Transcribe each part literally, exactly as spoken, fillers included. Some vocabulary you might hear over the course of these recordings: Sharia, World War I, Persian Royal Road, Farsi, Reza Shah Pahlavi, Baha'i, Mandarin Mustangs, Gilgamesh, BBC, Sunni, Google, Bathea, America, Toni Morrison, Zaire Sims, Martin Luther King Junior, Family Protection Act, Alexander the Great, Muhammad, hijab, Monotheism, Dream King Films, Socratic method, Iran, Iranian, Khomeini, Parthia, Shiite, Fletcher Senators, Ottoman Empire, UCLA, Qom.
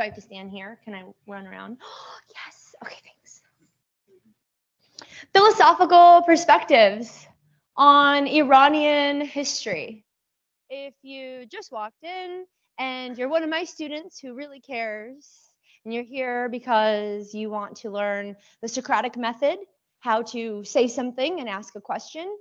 Do I have to stand here? Can I run around? Yes. Okay, thanks. Philosophical perspectives on Iranian history. If you just walked in and you're one of my students who really cares, and you're here because you want to learn the Socratic method, how to say something and ask a question,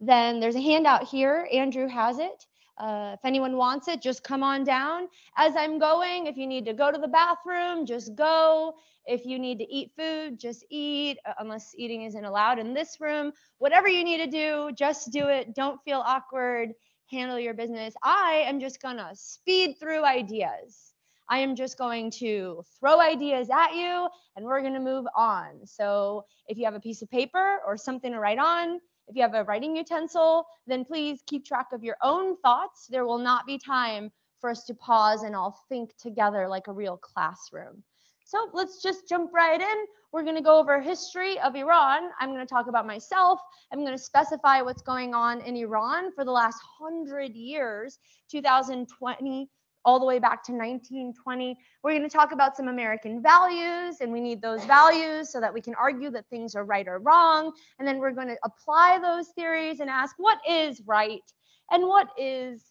then there's a handout here. Andrew has it. Uh, if anyone wants it, just come on down. As I'm going, if you need to go to the bathroom, just go. If you need to eat food, just eat, unless eating isn't allowed in this room. Whatever you need to do, just do it. Don't feel awkward. Handle your business. I am just gonna speed through ideas. I am just going to throw ideas at you, and we're gonna move on. So if you have a piece of paper or something to write on, if you have a writing utensil, then please keep track of your own thoughts. There will not be time for us to pause and all think together like a real classroom. So let's just jump right in. We're gonna go over history of Iran. I'm gonna talk about myself. I'm gonna specify what's going on in Iran for the last hundred years, two thousand twenty, all the way back to nineteen twenty. We're going to talk about some American values, and we need those values so that we can argue that things are right or wrong. And then we're going to apply those theories and ask what is right and what is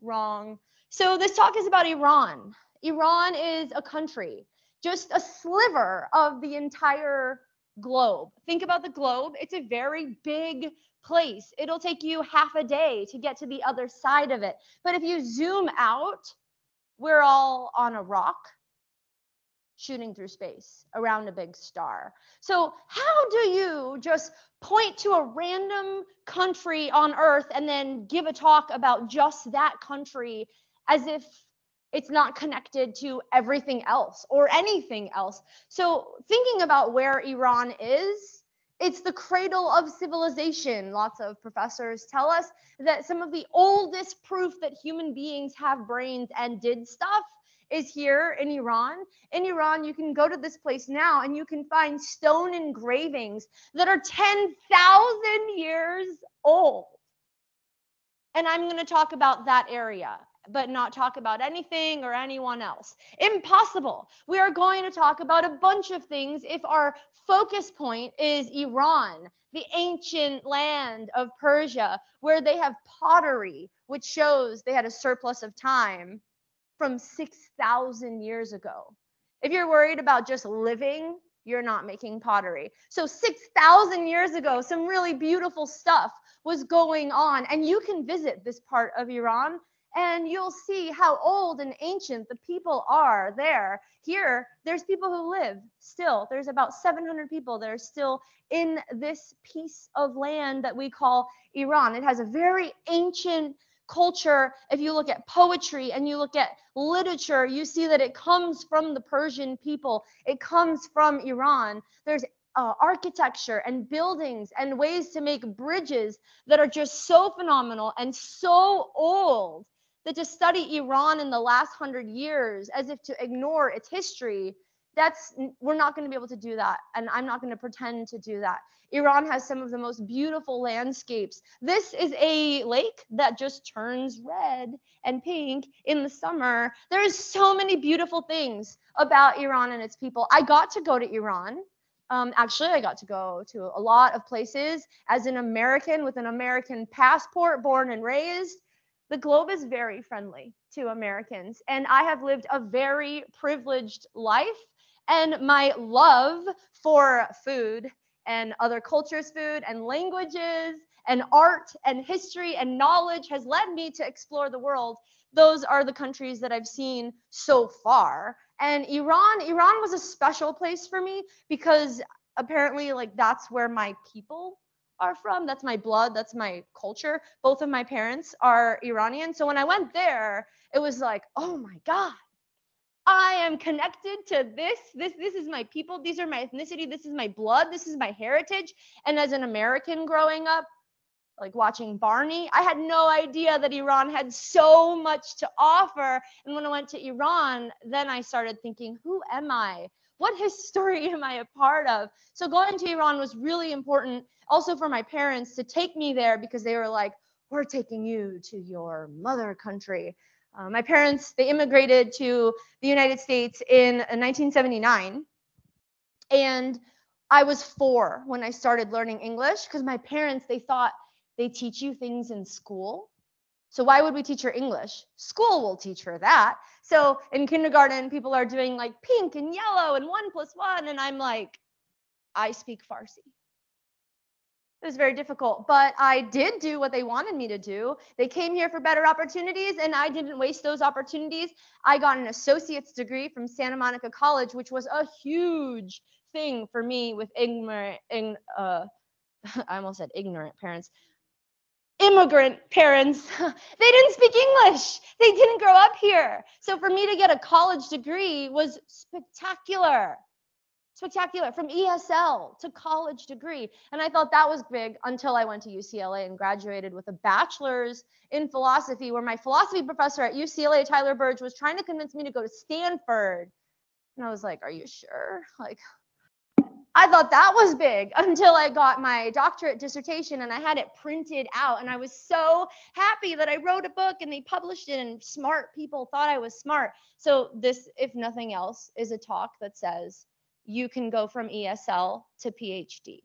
wrong. So this talk is about Iran. Iran is a country, just a sliver of the entire globe. Think about the globe. It's a very big place. It'll take you half a day to get to the other side of it. But if you zoom out, we're all on a rock shooting through space around a big star. So how do you just point to a random country on Earth and then give a talk about just that country as if it's not connected to everything else or anything else? So thinking about where Iran is, it's the cradle of civilization. Lots of professors tell us that some of the oldest proof that human beings have brains and did stuff is here in Iran. In Iran, you can go to this place now and you can find stone engravings that are ten thousand years old. And I'm going to talk about that area, but not talk about anything or anyone else. Impossible. We are going to talk about a bunch of things if our focus point is Iran, the ancient land of Persia, where they have pottery, which shows they had a surplus of time from six thousand years ago. If you're worried about just living, you're not making pottery. So six thousand years ago, some really beautiful stuff was going on, and you can visit this part of Iran and you'll see how old and ancient the people are there. Here, there's people who live still. There's about seven hundred people that are still in this piece of land that we call Iran. It has a very ancient culture. If you look at poetry and you look at literature, you see that it comes from the Persian people. It comes from Iran. There's Uh, architecture and buildings and ways to make bridges that are just so phenomenal and so old that to study Iran in the last hundred years as if to ignore its history, that's, we're not going to be able to do that. And I'm not going to pretend to do that. Iran has some of the most beautiful landscapes. This is a lake that just turns red and pink in the summer. There is so many beautiful things about Iran and its people. I got to go to Iran. Um, actually, I got to go to a lot of places as an American with an American passport, born and raised. The globe is very friendly to Americans, and I have lived a very privileged life, and my love for food and other cultures' food and languages and art and history and knowledge has led me to explore the world. Those are the countries that I've seen so far. And Iran, Iran was a special place for me because apparently like that's where my people are from. That's my blood, that's my culture. Both of my parents are Iranian. So when I went there, it was like, oh my God, I am connected to this. This, this is my people. These are my ethnicity. This is my blood. This is my heritage. And as an American growing up, like watching Barney, I had no idea that Iran had so much to offer. And when I went to Iran, then I started thinking, who am I? What history am I a part of? So going to Iran was really important also for my parents to take me there because they were like, we're taking you to your mother country. Uh, my parents, they immigrated to the United States in nineteen seventy-nine. And I was four when I started learning English because my parents, they thought they teach you things in school. So why would we teach her English? School will teach her that. So in kindergarten, people are doing like pink and yellow and one plus one. And I'm like, I speak Farsi. It was very difficult, but I did do what they wanted me to do. They came here for better opportunities and I didn't waste those opportunities. I got an associate's degree from Santa Monica College, which was a huge thing for me with ignorant, uh, I almost said ignorant parents. Immigrant parents, they didn't speak English. They didn't grow up here. So for me to get a college degree was spectacular, spectacular, from E S L to college degree. And I thought that was big until I went to U C L A and graduated with a bachelor's in philosophy, where my philosophy professor at U C L A, Tyler Burge, was trying to convince me to go to Stanford. And I was like, are you sure? Like, I thought that was big until I got my doctorate dissertation and I had it printed out and I was so happy that I wrote a book and they published it and smart people thought I was smart. So this, if nothing else, is a talk that says you can go from E S L to PhD.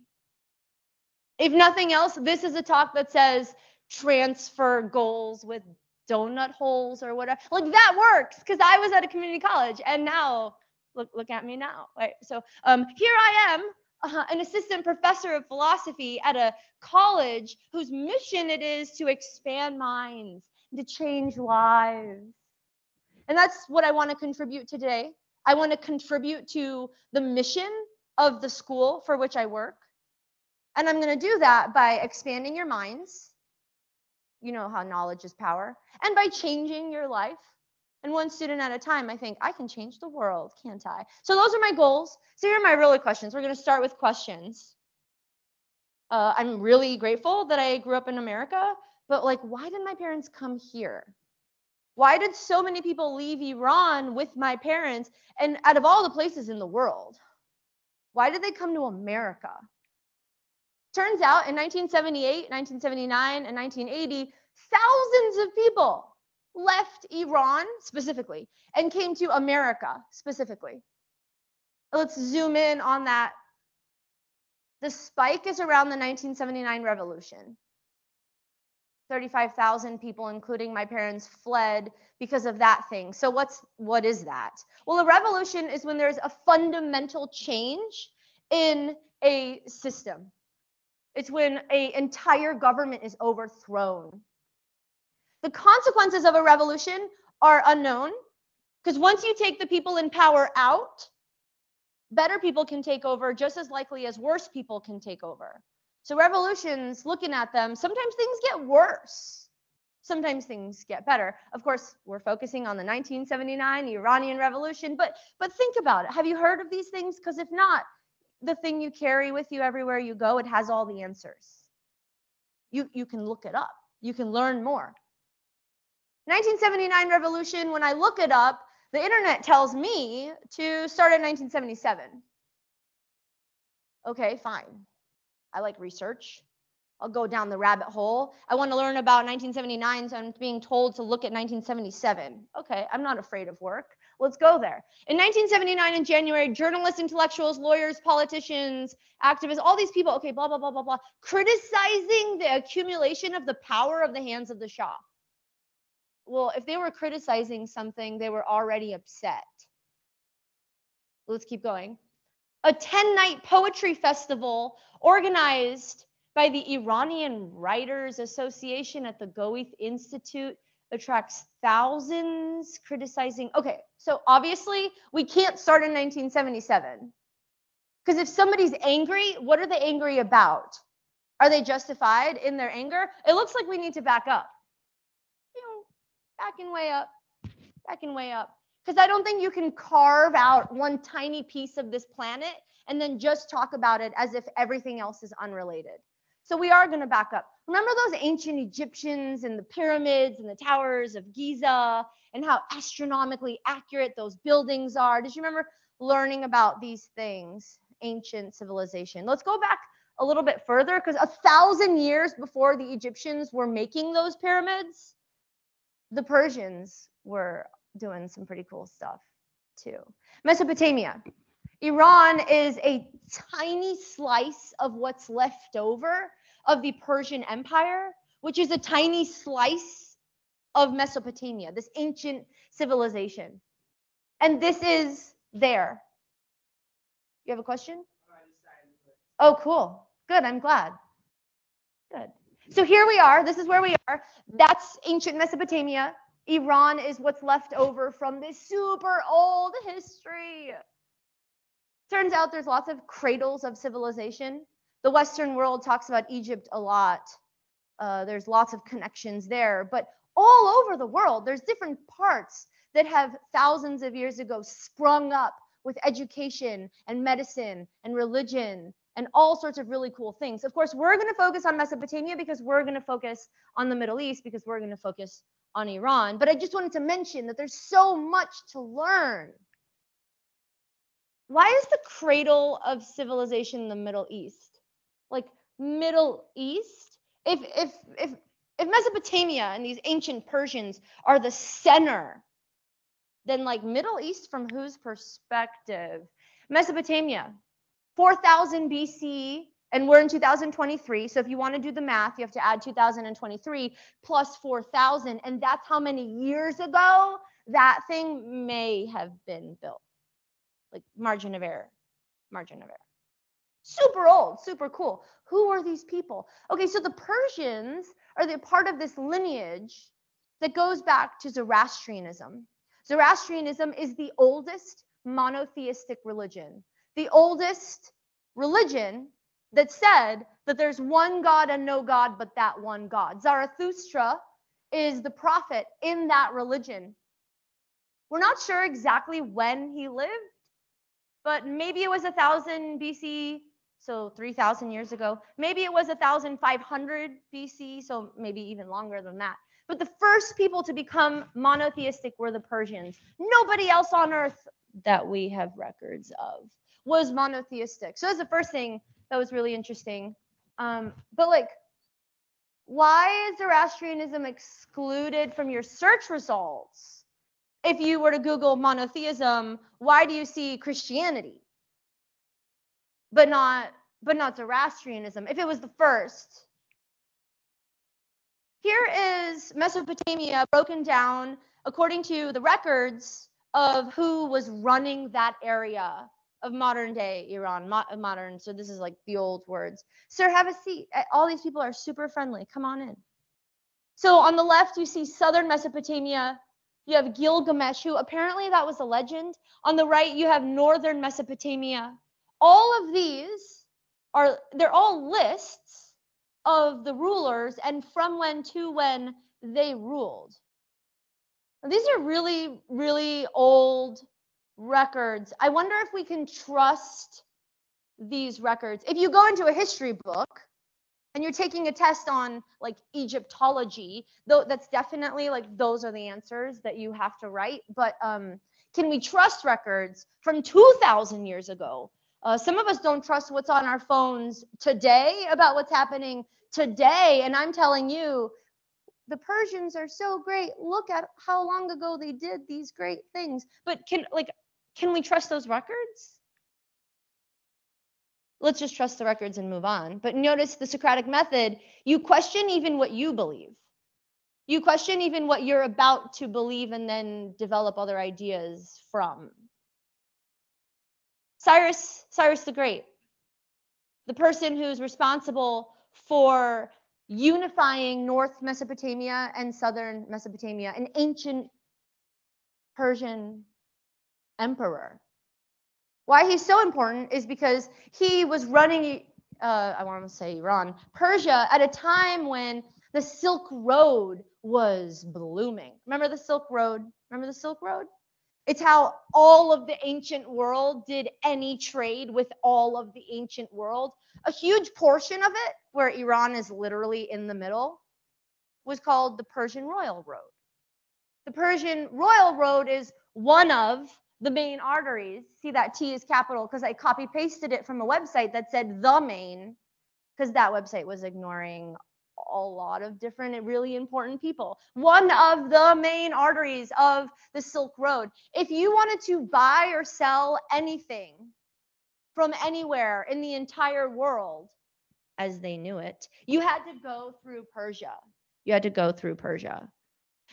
If nothing else, this is a talk that says transfer goals with donut holes or whatever. Like that works because I was at a community college and now Look, look at me now, right? So um, here I am, uh, an assistant professor of philosophy at a college whose mission it is to expand minds, to change lives. And that's what I want to contribute today. I want to contribute to the mission of the school for which I work. And I'm going to do that by expanding your minds. You know how knowledge is power. And by changing your life. And one student at a time, I think, I can change the world, can't I? So those are my goals. So here are my really questions. We're going to start with questions. Uh, I'm really grateful that I grew up in America, but like, why did my parents come here? Why did so many people leave Iran with my parents? And out of all the places in the world, why did they come to America? Turns out in nineteen seventy-eight, nineteen seventy-nine, and nineteen eighty, thousands of people left Iran specifically and came to America specifically. Let's zoom in on that. The spike is around the nineteen seventy-nine revolution. thirty-five thousand people, including my parents, fled because of that thing. So what's, what is that? Well, a revolution is when there's a fundamental change in a system. It's when an entire government is overthrown. The consequences of a revolution are unknown because once you take the people in power out, better people can take over just as likely as worse people can take over. So revolutions, looking at them, sometimes things get worse. Sometimes things get better. Of course, we're focusing on the nineteen seventy-nine Iranian Revolution, but, but think about it. Have you heard of these things? Because if not, the thing you carry with you everywhere you go, it has all the answers. You, you can look it up. You can learn more. nineteen seventy-nine revolution, when I look it up, the internet tells me to start in nineteen seventy-seven. Okay, fine. I like research. I'll go down the rabbit hole. I want to learn about nineteen seventy-nine, so I'm being told to look at nineteen seventy-seven. Okay, I'm not afraid of work. Let's go there. In nineteen seventy-nine, in January, journalists, intellectuals, lawyers, politicians, activists, all these people, okay, blah, blah, blah, blah, blah, criticizing the accumulation of the power of the hands of the Shah. Well, if they were criticizing something, they were already upset. Let's keep going. A ten-night poetry festival organized by the Iranian Writers Association at the Goethe Institute attracts thousands criticizing. Okay, so obviously we can't start in nineteen seventy-seven. Because if somebody's angry, what are they angry about? Are they justified in their anger? It looks like we need to back up. Backing way up, backing way up. Because I don't think you can carve out one tiny piece of this planet and then just talk about it as if everything else is unrelated. So we are going to back up. Remember those ancient Egyptians and the pyramids and the towers of Giza and how astronomically accurate those buildings are? Did you remember learning about these things, ancient civilization? Let's go back a little bit further because a thousand years before the Egyptians were making those pyramids, the Persians were doing some pretty cool stuff too. Mesopotamia. Iran is a tiny slice of what's left over of the Persian Empire, which is a tiny slice of Mesopotamia, this ancient civilization. And this is there. You have a question? Oh, cool. Good. I'm glad. Good. So here we are. This is where we are. That's ancient Mesopotamia. Iran is what's left over from this super old history. Turns out there's lots of cradles of civilization. The Western world talks about Egypt a lot. Uh, there's lots of connections there. But all over the world, there's different parts that have thousands of years ago sprung up with education and medicine and religion and all sorts of really cool things. Of course, we're going to focus on Mesopotamia because we're going to focus on the Middle East because we're going to focus on Iran. But I just wanted to mention that there's so much to learn. Why is the cradle of civilization the Middle East? Like Middle East? If if if if Mesopotamia and these ancient Persians are the center, then like Middle East from whose perspective? Mesopotamia, four thousand B C E, and we're in two thousand twenty-three. So if you want to do the math, you have to add two thousand twenty-three plus four thousand, and that's how many years ago that thing may have been built. Like margin of error, margin of error. Super old, super cool. Who are these people? Okay, so the Persians are the part of this lineage that goes back to Zoroastrianism. Zoroastrianism is the oldest monotheistic religion, the oldest religion that said that there's one God and no God but that one God. Zarathustra is the prophet in that religion. We're not sure exactly when he lived, but maybe it was one thousand B C, so three thousand years ago. Maybe it was one thousand five hundred B C, so maybe even longer than that. But the first people to become monotheistic were the Persians. Nobody else on earth that we have records of was monotheistic. So that's the first thing that was really interesting. Um, but like, why is Zoroastrianism excluded from your search results? If you were to Google monotheism, why do you see Christianity, but not but not Zoroastrianism? If it was the first. Here is Mesopotamia broken down according to the records of who was running that area of modern day Iran, mo modern. So this is like the old words. Sir, have a seat. All these people are super friendly. Come on in. So on the left, you see southern Mesopotamia. You have Gilgamesh, who apparently that was a legend. On the right, you have northern Mesopotamia. All of these are, they're all lists of the rulers and from when to when they ruled. Now, these are really, really old records. I wonder if we can trust these records. If you go into a history book, and you're taking a test on like Egyptology, though that's definitely like those are the answers that you have to write. But um, can we trust records from two thousand years ago? Uh, some of us don't trust what's on our phones today about what's happening today. And I'm telling you, the Persians are so great. Look at how long ago they did these great things. But can like can we trust those records? Let's just trust the records and move on. But notice the Socratic method, you question even what you believe. You question even what you're about to believe and then develop other ideas from. Cyrus, Cyrus the Great, the person who's responsible for unifying North Mesopotamia and Southern Mesopotamia, an ancient Persian emperor. Why he's so important is because he was running, uh, I want to say Iran, Persia at a time when the Silk Road was blooming. Remember the Silk Road? Remember the Silk Road? It's how all of the ancient world did any trade with all of the ancient world. A huge portion of it, where Iran is literally in the middle, was called the Persian Royal Road. The Persian Royal Road is one of the main arteries. See that T is capital because I copy pasted it from a website that said the main, because that website was ignoring a lot of different really important people. One of the main arteries of the Silk Road. If you wanted to buy or sell anything from anywhere in the entire world, as they knew it, you had to go through Persia. You had to go through Persia.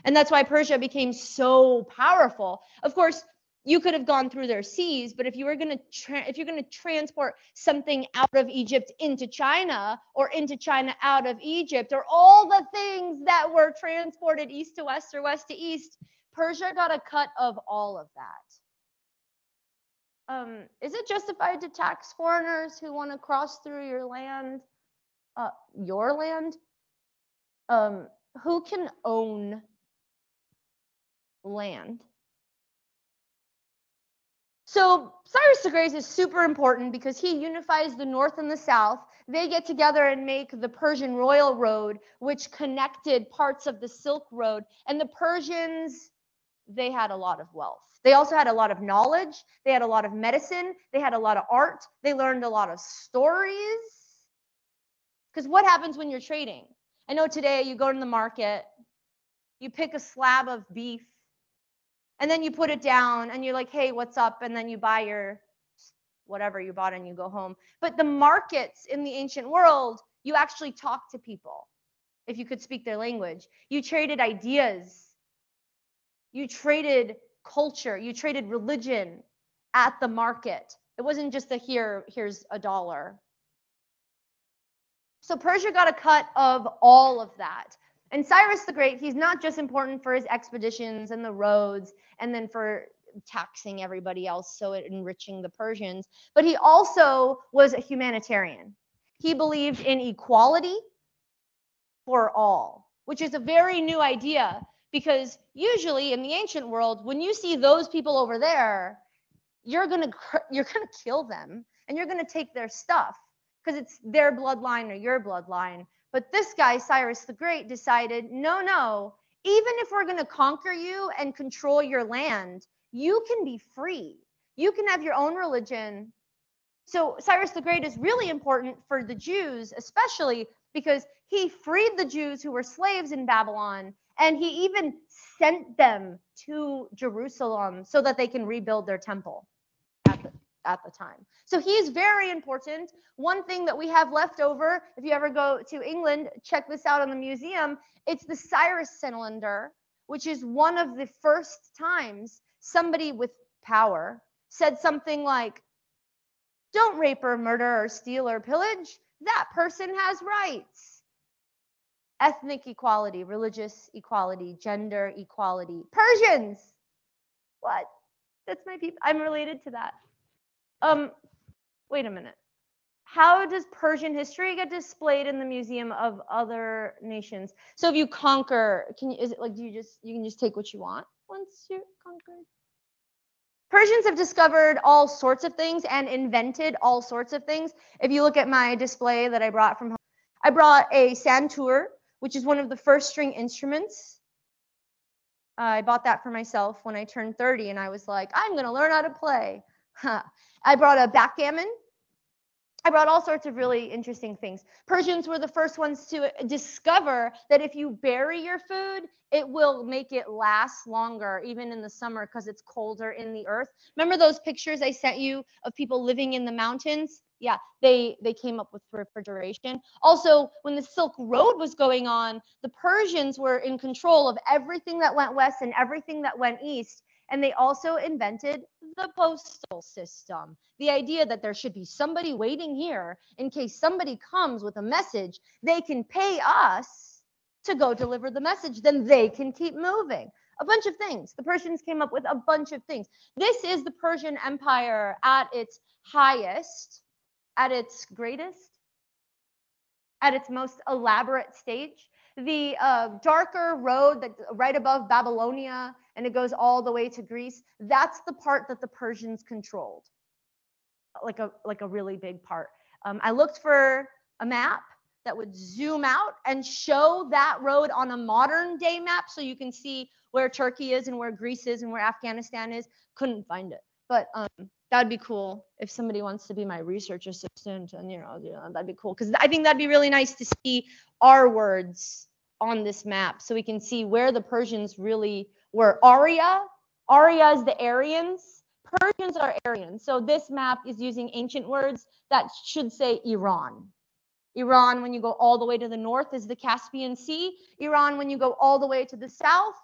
And that's why Persia became so powerful. Of course, you could have gone through their seas, but if you were going to if you're going to transport something out of Egypt into China, or into China out of Egypt, or all the things that were transported east to west or west to east, Persia got a cut of all of that. Um, is it justified to tax foreigners who want to cross through your land, uh, your land? Um, who can own land? So Cyrus the Great is super important because he unifies the north and the south. They get together and make the Persian Royal Road, which connected parts of the Silk Road. And the Persians, they had a lot of wealth. They also had a lot of knowledge. They had a lot of medicine. They had a lot of art. They learned a lot of stories. Because what happens when you're trading? I know today you go to the market, you pick a slab of beef, and then you put it down and you're like, hey, what's up? And then you buy your whatever you bought and you go home. But the markets in the ancient world, you actually talked to people. If you could speak their language, you traded ideas. You traded culture. You traded religion at the market. It wasn't just the here, here's a dollar. So Persia got a cut of all of that. And Cyrus the Great, he's not just important for his expeditions and the roads and then for taxing everybody else, so it enriching the Persians, but he also was a humanitarian. He believed in equality for all, which is a very new idea, because usually in the ancient world, when you see those people over there, you're gonna you're gonna kill them and you're gonna take their stuff because it's their bloodline or your bloodline. But this guy, Cyrus the Great, decided, no, no, even if we're going to conquer you and control your land, you can be free. You can have your own religion. So Cyrus the Great is really important for the Jews, especially because he freed the Jews who were slaves in Babylon, and he even sent them to Jerusalem so that they can rebuild their temple at the at the time. So he is very important. One thing that we have left over, if you ever go to England, check this out in the museum, it's the Cyrus cylinder, which is one of the first times somebody with power said something like, don't rape or murder or steal or pillage, that person has rights. Ethnic equality, religious equality, gender equality. Persians, what? That's my people, I'm related to that. Um, wait a minute. How does Persian history get displayed in the museum of other nations? So if you conquer, can you, is it like, do you just, you can just take what you want once you're conquered? Persians have discovered all sorts of things and invented all sorts of things. If you look at my display that I brought from home, I brought a santur, which is one of the first string instruments. Uh, I bought that for myself when I turned thirty and I was like, I'm going to learn how to play. Huh. I brought a backgammon. I brought all sorts of really interesting things. Persians were the first ones to discover that if you bury your food, it will make it last longer, even in the summer, because it's colder in the earth. Remember those pictures I sent you of people living in the mountains? Yeah, they, they came up with refrigeration. Also, when the Silk Road was going on, the Persians were in control of everything that went west and everything that went east. And they also invented the postal system, the idea that there should be somebody waiting here in case somebody comes with a message, they can pay us to go deliver the message, then they can keep moving. A bunch of things. The Persians came up with a bunch of things. This is the Persian Empire at its highest, at its greatest, at its most elaborate stage. The uh, darker road that's right above Babylonia, and it goes all the way to Greece, that's the part that the Persians controlled, like a, like a really big part. Um, I looked for a map that would zoom out and show that road on a modern day map so you can see where Turkey is and where Greece is and where Afghanistan is. Couldn't find it. But um, that'd be cool if somebody wants to be my research assistant, and you know, you know that'd be cool, because I think that'd be really nice to see our words on this map, so we can see where the Persians really were. Arya, Arya is the Aryans. Persians are Aryans. So this map is using ancient words that should say Iran. Iran, when you go all the way to the north, is the Caspian Sea. Iran, when you go all the way to the south,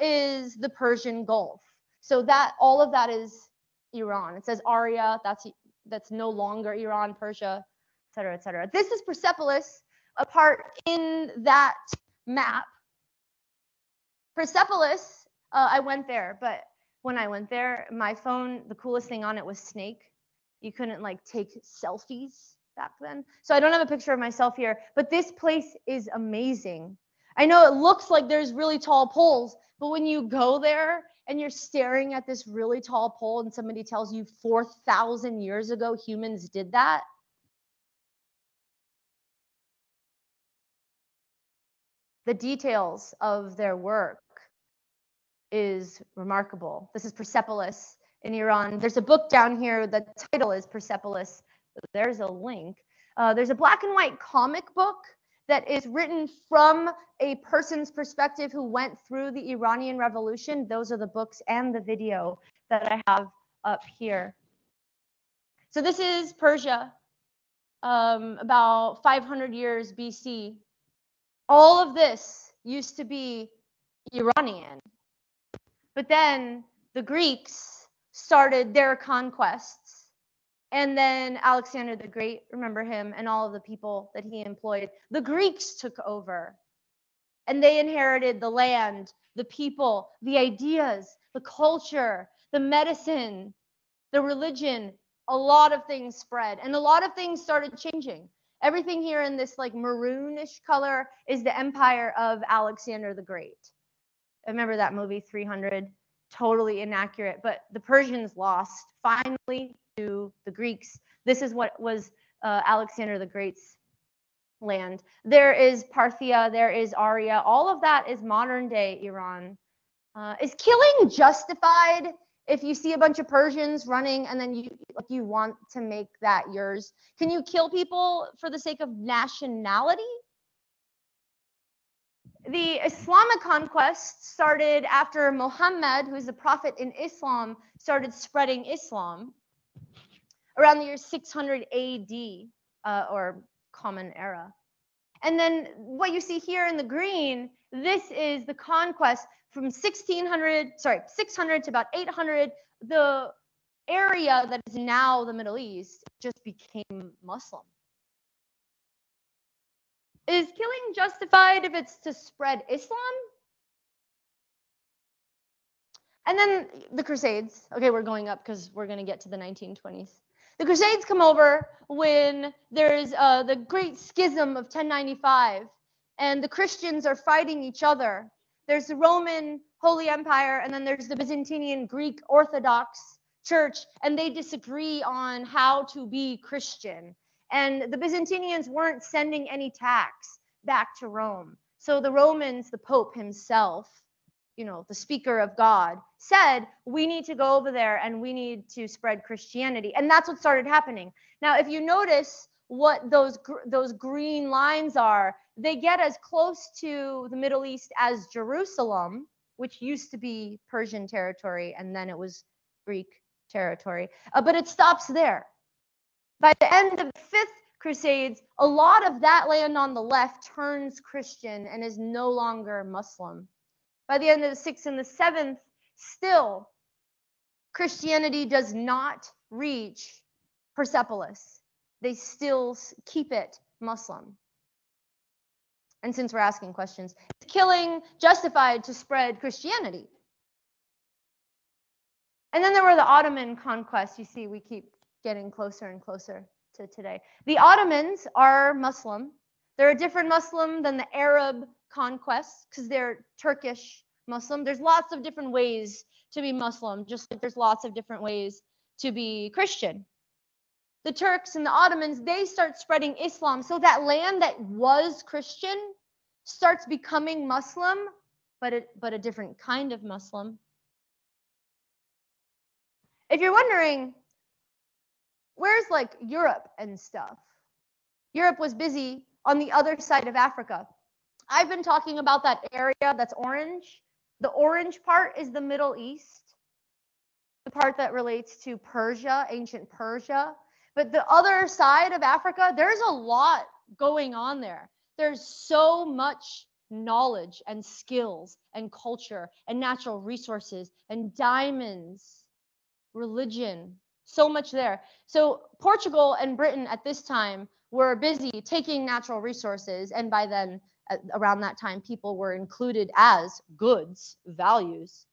is the Persian Gulf. So that all of that is Iran. It says Arya, that's that's no longer Iran, Persia, et cetera, et cetera. This is Persepolis, a part in that map. Persepolis, uh, I went there, but when I went there, my phone, the coolest thing on it was Snake. You couldn't like take selfies back then. So I don't have a picture of myself here, but this place is amazing. I know it looks like there's really tall poles, but when you go there and you're staring at this really tall pole and somebody tells you four thousand years ago humans did that, the details of their work is remarkable. This is Persepolis in Iran. There's a book down here. The title is Persepolis. There's a link. Uh, there's a black and white comic book that is written from a person's perspective who went through the Iranian Revolution. Those are the books and the video that I have up here. So this is Persia, um, about five hundred years B C. All of this used to be Iranian, but then the Greeks started their conquests, and then Alexander the Great, remember him, and all of the people that he employed, the Greeks took over, and they inherited the land, the people, the ideas, the culture, the medicine, the religion. A lot of things spread, and a lot of things started changing. Everything here in this like maroonish color is the empire of Alexander the Great. I remember that movie three hundred, totally inaccurate, but the Persians lost finally to the Greeks. This is what was uh, Alexander the Great's land. There is Parthia, there is Arya, all of that is modern day Iran. Uh, is killing justified? If you see a bunch of Persians running and then you like you want to make that yours, can you kill people for the sake of nationality? The Islamic conquest started after Muhammad, who is the prophet in Islam, started spreading Islam around the year six hundred A D uh, or Common Era. And then what you see here in the green, this is the conquest from sixteen hundred, sorry, six hundred to about eight hundred. The area that is now the Middle East just became Muslim. Is killing justified if it's to spread Islam? And then the Crusades. Okay, we're going up because we're going to get to the nineteen twenties. The Crusades come over when there's uh, the Great Schism of ten ninety-five, and the Christians are fighting each other. There's the Roman Holy Empire, and then there's the Byzantine Greek Orthodox Church, and they disagree on how to be Christian. And the Byzantinians weren't sending any tax back to Rome. So the Romans, the Pope himself, you know, the speaker of God, said, we need to go over there and we need to spread Christianity. And that's what started happening. Now, if you notice what those, gr those green lines are, they get as close to the Middle East as Jerusalem, which used to be Persian territory, and then it was Greek territory. Uh, but it stops there. By the end of the Fifth Crusades, a lot of that land on the left turns Christian and is no longer Muslim. By the end of the sixth and the seventh, still, Christianity does not reach Persepolis. They still keep it Muslim. And since we're asking questions, is killing justified to spread Christianity? And then there were the Ottoman conquests. You see, we keep getting closer and closer to today. The Ottomans are Muslim. They're a different Muslim than the Arab conquests, because they're Turkish Muslim. There's lots of different ways to be Muslim, just like there's lots of different ways to be Christian. The Turks and the Ottomans, they start spreading Islam. So that land that was Christian starts becoming Muslim, but, it, but a different kind of Muslim. if you're wondering, where's like Europe and stuff? Europe was busy on the other side of Africa. I've been talking about that area that's orange. The orange part is the Middle East, the part that relates to Persia, ancient Persia. But the other side of Africa, there's a lot going on there. There's so much knowledge and skills and culture and natural resources and diamonds, religion, so much there. So Portugal and Britain at this time were busy taking natural resources, and by then, around that time, people were included as goods, values.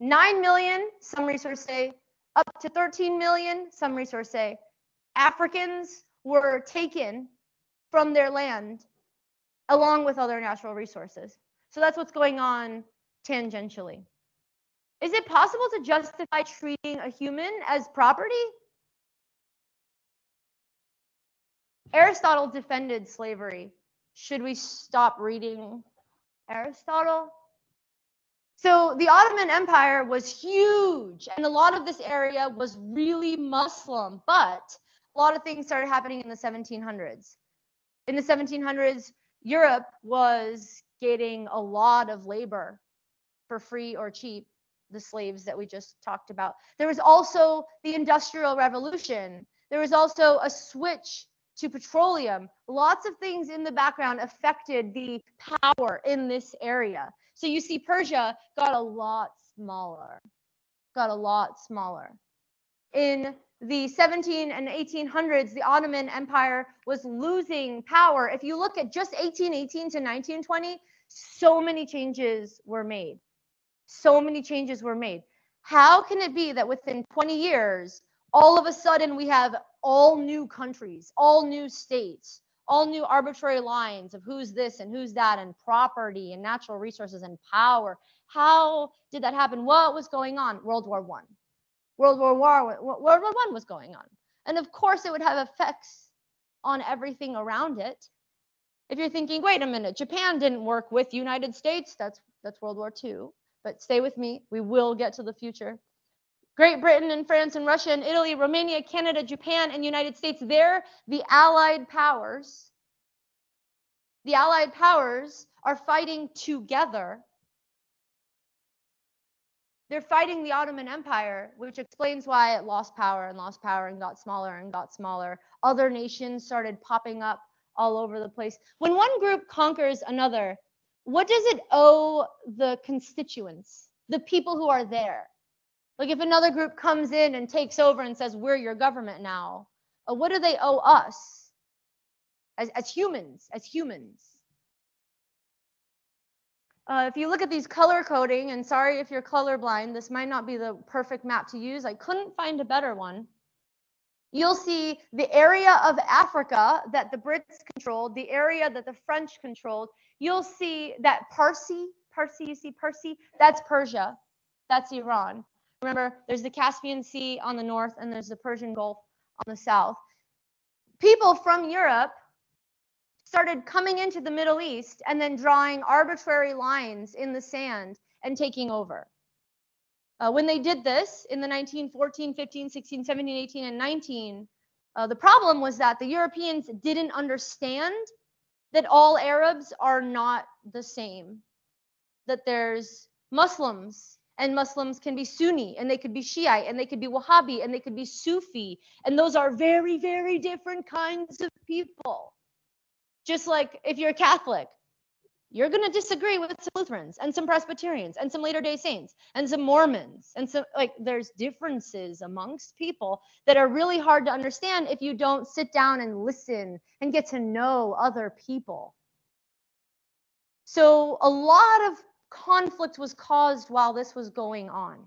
nine million, some resources say, up to thirteen million, some resources say, Africans were taken from their land along with other natural resources. So that's what's going on tangentially. Is it possible to justify treating a human as property? Aristotle defended slavery. Should we stop reading Aristotle? So the Ottoman Empire was huge, and a lot of this area was really Muslim, but a lot of things started happening in the seventeen hundreds. In the seventeen hundreds, Europe was getting a lot of labor for free or cheap, the slaves that we just talked about. There was also the Industrial Revolution. There was also a switch to petroleum. Lots of things in the background affected the power in this area. So you see Persia got a lot smaller, got a lot smaller. In the seventeen and eighteen hundreds, the Ottoman Empire was losing power. If you look at just eighteen eighteen to nineteen twenty, so many changes were made. So many changes were made. How can it be that within twenty years, all of a sudden we have all new countries, all new states, all new arbitrary lines of who's this and who's that and property and natural resources and power? How did that happen? What was going on? World War One. World War War, World War One was going on. And of course it would have effects on everything around it. If you're thinking, wait a minute, Japan didn't work with United States, that's, that's World War Two. But stay with me, we will get to the future. Great Britain and France and Russia and Italy, Romania, Canada, Japan, and United States, they're the Allied powers. The Allied powers are fighting together. They're fighting the Ottoman Empire, which explains why it lost power and lost power and got smaller and got smaller. Other nations started popping up all over the place. When one group conquers another, what does it owe the constituents, the people who are there? Like if another group comes in and takes over and says, we're your government now, uh, what do they owe us as, as humans, as humans? Uh, if you look at these color coding, and sorry if you're colorblind, this might not be the perfect map to use. I couldn't find a better one. You'll see the area of Africa that the Brits controlled, the area that the French controlled. You'll see that Parsi, Parsi, you see Parsi, that's Persia, that's Iran. Remember, there's the Caspian Sea on the north and there's the Persian Gulf on the south. People from Europe started coming into the Middle East and then drawing arbitrary lines in the sand and taking over. Uh, when they did this in the nineteen fourteen, fifteen, sixteen, seventeen, eighteen, and nineteen, uh, the problem was that the Europeans didn't understand that all Arabs are not the same, that there's Muslims, and Muslims can be Sunni, and they could be Shiite, and they could be Wahhabi, and they could be Sufi. And those are very, very different kinds of people. Just like if you're a Catholic, you're going to disagree with some Lutherans and some Presbyterians and some Latter-day Saints and some Mormons. And so like there's differences amongst people that are really hard to understand if you don't sit down and listen and get to know other people. So a lot of conflict was caused while this was going on.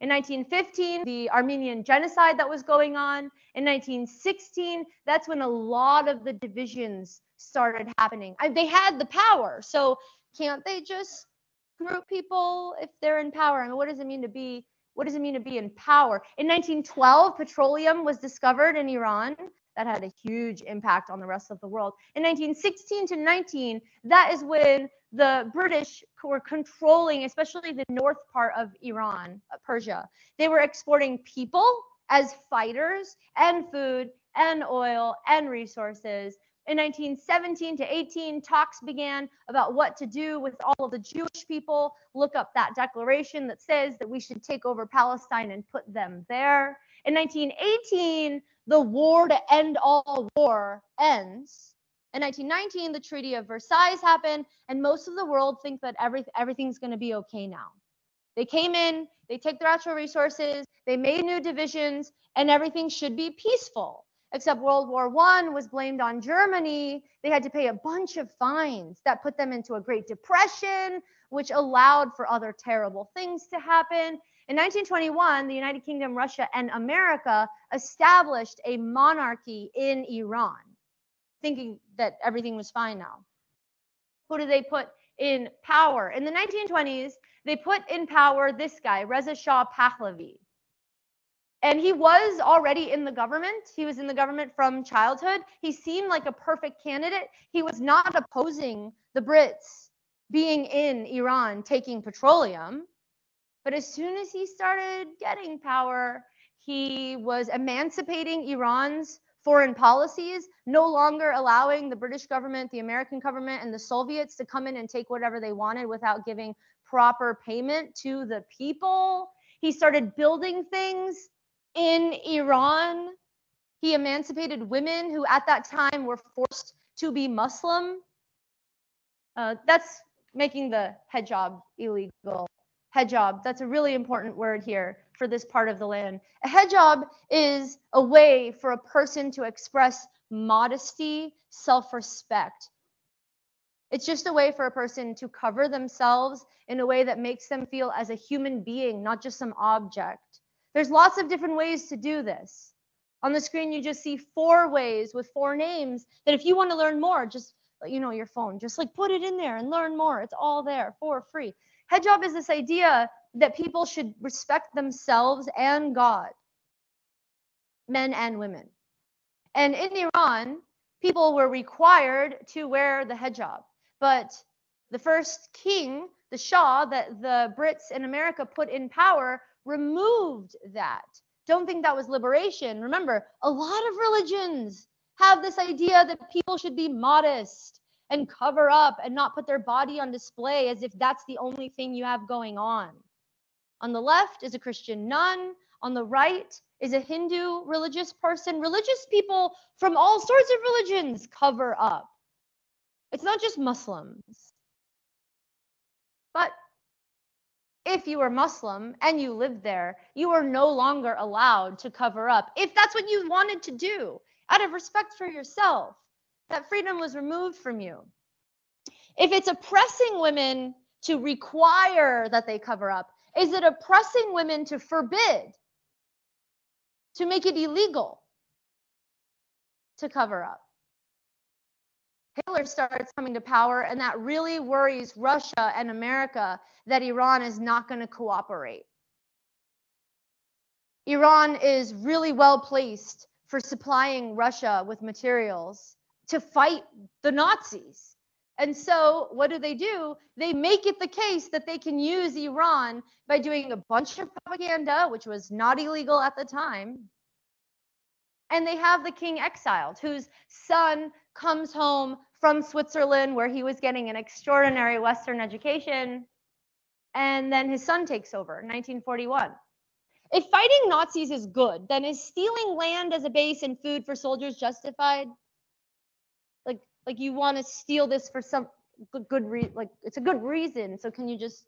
In nineteen fifteen, the Armenian genocide that was going on. In nineteen sixteen, that's when a lot of the divisions started happening. I, they had the power, so can't they just group people if they're in power? I mean, what does it mean to be, what does it mean to be in power? In nineteen twelve, petroleum was discovered in Iran. that had a huge impact on the rest of the world. In nineteen sixteen to nineteen, that is when the British were controlling, especially the north part of Iran, Persia. They were exporting people as fighters and food and oil and resources. In nineteen seventeen to eighteen, talks began about what to do with all of the Jewish people. Look up that declaration that says that we should take over Palestine and put them there. In nineteen eighteen, the war to end all war ends. In nineteen nineteen, the Treaty of Versailles happened, and most of the world think that every, everything's going to be okay now. They came in, they take their natural resources, they made new divisions, and everything should be peaceful. Except World War One was blamed on Germany. They had to pay a bunch of fines that put them into a Great Depression, which allowed for other terrible things to happen. In nineteen twenty-one, the United Kingdom, Russia, and America established a monarchy in Iran, thinking that everything was fine now. Who did they put in power? In the nineteen twenties, they put in power this guy, Reza Shah Pahlavi. And he was already in the government. He was in the government from childhood. He seemed like a perfect candidate. He was not opposing the Brits being in Iran, taking petroleum. But as soon as he started getting power, he was emancipating Iran's foreign policies, no longer allowing the British government, the American government, and the Soviets to come in and take whatever they wanted without giving proper payment to the people. He started building things in Iran. He emancipated women who at that time were forced to be Muslim. Uh, that's making the hijab illegal. Hijab, that's a really important word here for this part of the land. A hijab is a way for a person to express modesty, self-respect. It's just a way for a person to cover themselves in a way that makes them feel as a human being, not just some object. There's lots of different ways to do this. On the screen, you just see four ways with four names that if you want to learn more, just, you know, your phone, just like put it in there and learn more. It's all there for free. Hijab is this idea that people should respect themselves and God, men and women. And in Iran, people were required to wear the hijab. But the first king, the Shah, that the Brits in America put in power, removed that. Don't think that was liberation. Remember, a lot of religions have this idea that people should be modest and cover up and not put their body on display as if that's the only thing you have going on. On the left is a Christian nun. On the right is a Hindu religious person. Religious people from all sorts of religions cover up. It's not just Muslims. But if you were Muslim and you lived there, you are no longer allowed to cover up. If that's what you wanted to do, out of respect for yourself, that freedom was removed from you. If it's oppressing women to require that they cover up, is it oppressing women to forbid, to make it illegal to cover up? Hitler starts coming to power, and that really worries Russia and America that Iran is not going to cooperate. Iran is really well placed for supplying Russia with materials to fight the Nazis. And so what do they do? They make it the case that they can use Iran by doing a bunch of propaganda, which was not illegal at the time. And they have the king exiled, whose son comes home from Switzerland, where he was getting an extraordinary Western education. And then his son takes over in nineteen forty-one. If fighting Nazis is good, then is stealing land as a base and food for soldiers justified? Like, like you want to steal this for some good reason, like it's a good reason. So can you just...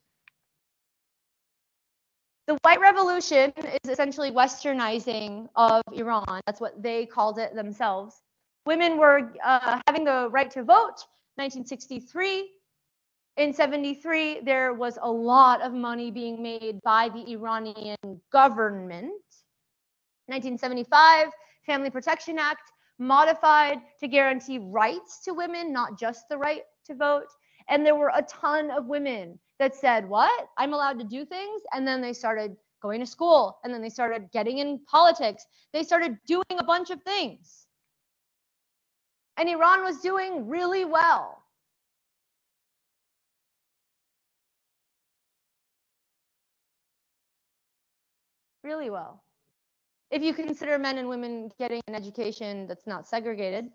The White Revolution is essentially westernizing of Iran. That's what they called it themselves. Women were uh, having the right to vote, nineteen sixty-three. In seventy-three, there was a lot of money being made by the Iranian government. nineteen seventy-five, Family Protection Act, modified to guarantee rights to women, not just the right to vote. And there were a ton of women that said, what? I'm allowed to do things. And then they started going to school, and then they started getting in politics. They started doing a bunch of things. and Iran was doing really well. Really well. If you consider men and women getting an education that's not segregated,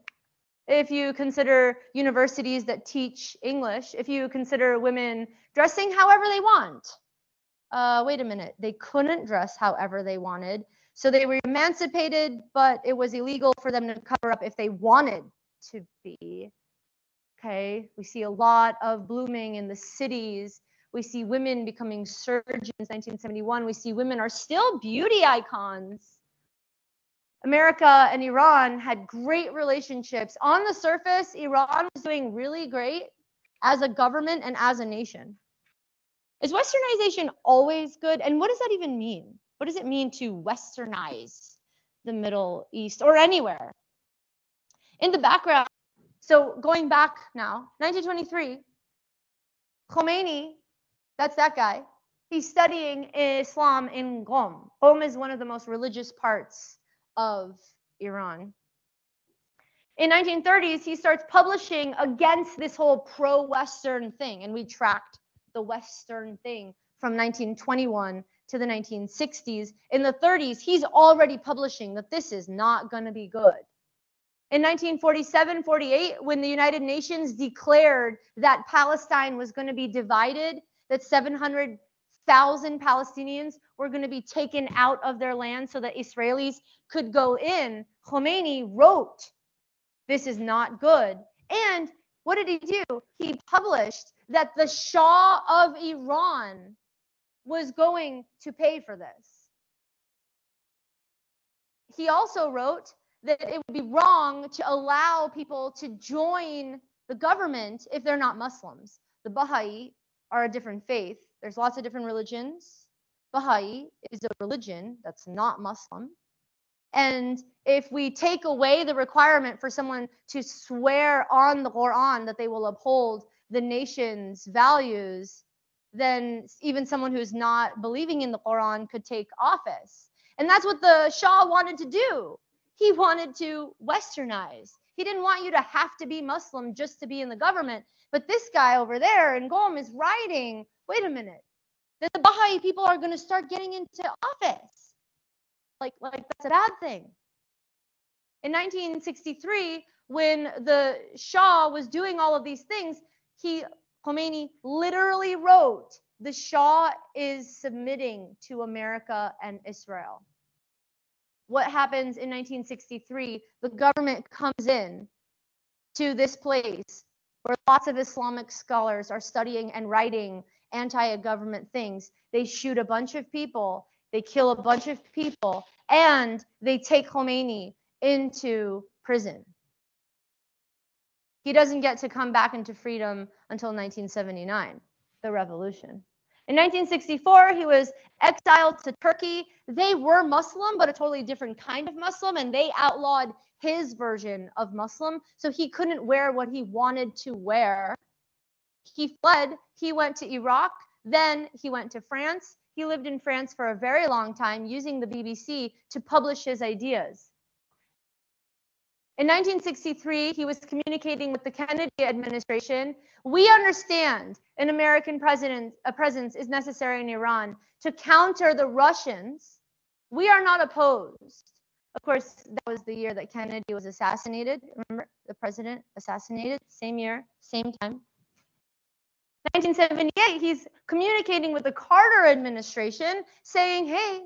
if you consider universities that teach English, if you consider women dressing however they want. Uh, wait a minute, they couldn't dress however they wanted, so they were emancipated, but it was illegal for them to cover up if they wanted to be. Okay, we see a lot of blooming in the cities. We see women becoming surgeons in nineteen seventy-one. We see women are still beauty icons. America and Iran had great relationships. On the surface, Iran was doing really great as a government and as a nation. Is westernization always good? And what does that even mean? What does it mean to westernize the Middle East or anywhere? In the background, so going back now, nineteen twenty-three, Khomeini, that's that guy, he's studying Islam in Qom. Qom is one of the most religious parts of Iran. In nineteen thirties, he starts publishing against this whole pro-Western thing, and we tracked the Western thing from nineteen twenty-one to the nineteen sixties. In the thirties, he's already publishing that this is not going to be good. In nineteen forty-seven forty-eight, when the United Nations declared that Palestine was going to be divided, that seven hundred thousand Palestinians were going to be taken out of their land so that Israelis could go in, Khomeini wrote, this is not good. And what did he do? He published that the Shah of Iran was going to pay for this. He also wrote that it would be wrong to allow people to join the government if they're not Muslims. The Baha'i are a different faith. There's lots of different religions. Baha'i is a religion that's not Muslim. And if we take away the requirement for someone to swear on the Quran that they will uphold the nation's values, then even someone who's not believing in the Quran could take office. And that's what the Shah wanted to do. He wanted to westernize. He didn't want you to have to be Muslim just to be in the government. But this guy over there in Qom is writing, wait a minute, that the Baha'i people are going to start getting into office. Like, like that's a bad thing. In nineteen sixty-three, when the Shah was doing all of these things, he, Khomeini, literally wrote, the Shah is submitting to America and Israel. What happens in nineteen sixty-three? The government comes in to this place where lots of Islamic scholars are studying and writing anti-government things. They shoot a bunch of people, they kill a bunch of people, and they take Khomeini into prison. He doesn't get to come back into freedom until nineteen seventy-nine, the revolution. In nineteen sixty-four, he was exiled to Turkey. They were Muslim, but a totally different kind of Muslim, and they outlawed his version of Muslim, so he couldn't wear what he wanted to wear. He fled, he went to Iraq, then he went to France. He lived in France for a very long time, using the B B C to publish his ideas. In nineteen sixty-three, he was communicating with the Kennedy administration. We understand an American president, a presence is necessary in Iran to counter the Russians. We are not opposed. Of course, that was the year that Kennedy was assassinated. Remember, the president assassinated, same year, same time. nineteen seventy-eight, he's communicating with the Carter administration, saying, hey,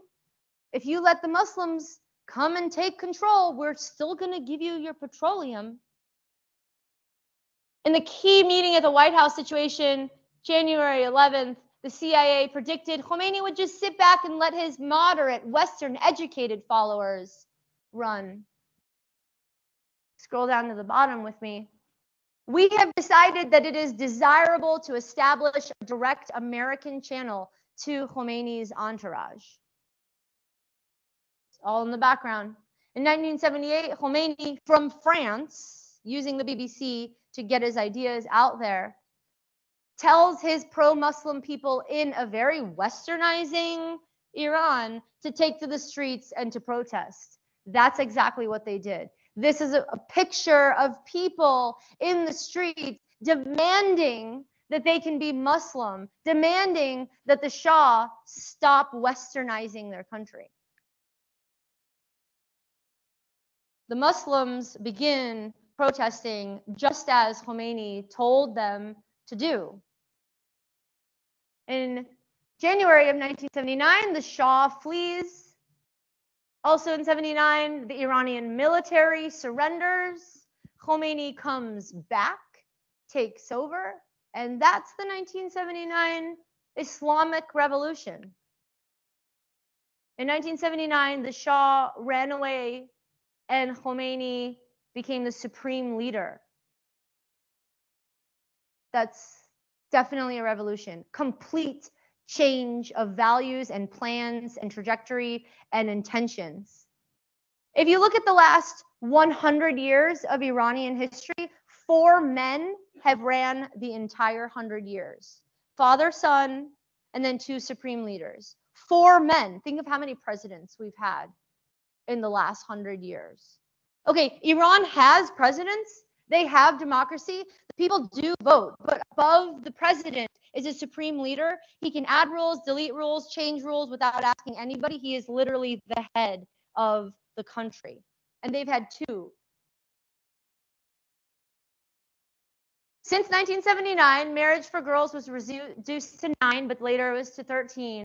if you let the Muslims come and take control, we're still going to give you your petroleum. In the key meeting at the White House situation, January eleventh, the C I A predicted Khomeini would just sit back and let his moderate, Western-educated followers run. Scroll down to the bottom with me. We have decided that it is desirable to establish a direct American channel to Khomeini's entourage. All in the background. In nineteen seventy-eight, Khomeini from France, using the B B C to get his ideas out there, tells his pro-Muslim people in a very westernizing Iran to take to the streets and to protest. That's exactly what they did. This is a, a picture of people in the streets demanding that they can be Muslim, demanding that the Shah stop westernizing their country. The Muslims begin protesting just as Khomeini told them to do. In January of nineteen seventy-nine, the Shah flees. Also in seventy-nine, the Iranian military surrenders. Khomeini comes back, takes over, and that's the nineteen seventy-nine Islamic Revolution. In nineteen seventy-nine, the Shah ran away and Khomeini became the supreme leader. That's definitely a revolution. Complete change of values and plans and trajectory and intentions. If you look at the last one hundred years of Iranian history, four men have ran the entire one hundred years. Father, son, and then two supreme leaders. Four men. Think of how many presidents we've had in the last one hundred years. Okay, Iran has presidents. They have democracy. The people do vote, but above the president is a supreme leader. He can add rules, delete rules, change rules without asking anybody. He is literally the head of the country. And they've had two. Since nineteen seventy-nine, marriage for girls was reduced to nine, but later it was to thirteen.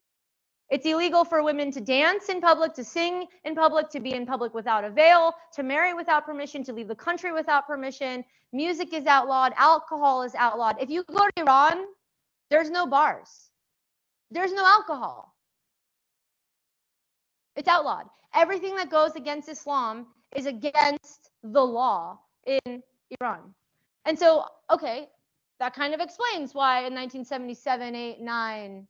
It's illegal for women to dance in public, to sing in public, to be in public without a veil, to marry without permission, to leave the country without permission. Music is outlawed. Alcohol is outlawed. If you go to Iran, there's no bars. There's no alcohol. It's outlawed. Everything that goes against Islam is against the law in Iran. And so, okay, that kind of explains why in nineteen seventy-seven, eight, nine,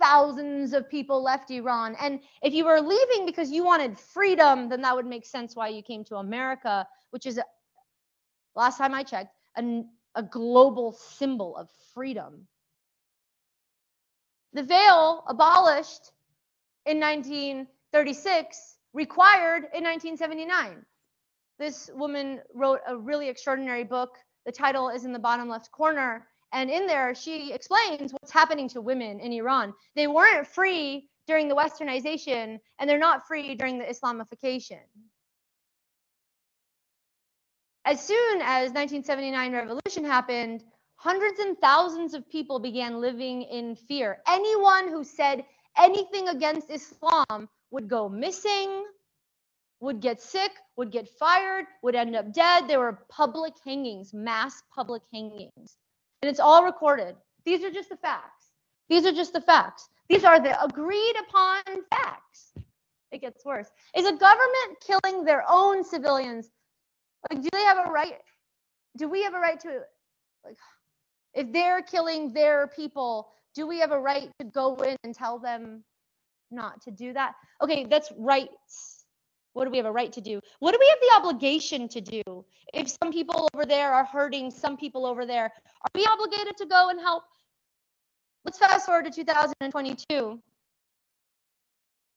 thousands of people left Iran. And if you were leaving because you wanted freedom, then that would make sense why you came to America, which is, a, last time I checked, a, a global symbol of freedom. The veil, abolished in nineteen thirty-six, required in nineteen seventy-nine. This woman wrote a really extraordinary book. The title is in the bottom left corner. And in there, she explains what's happening to women in Iran. They weren't free during the westernization, and they're not free during the Islamification. As soon as nineteen seventy-nine revolution happened, hundreds and thousands of people began living in fear. Anyone who said anything against Islam would go missing, would get sick, would get fired, would end up dead. There were public hangings, mass public hangings. And it's all recorded. These are just the facts. These are just the facts. These are the agreed upon facts. It gets worse. Is a government killing their own civilians? Like, do they have a right? Do we have a right to, like, if they're killing their people, do we have a right to go in and tell them not to do that? Okay, that's rights. What do we have a right to do? What do we have the obligation to do? If some people over there are hurting some people over there, are we obligated to go and help? Let's fast forward to two thousand twenty-two.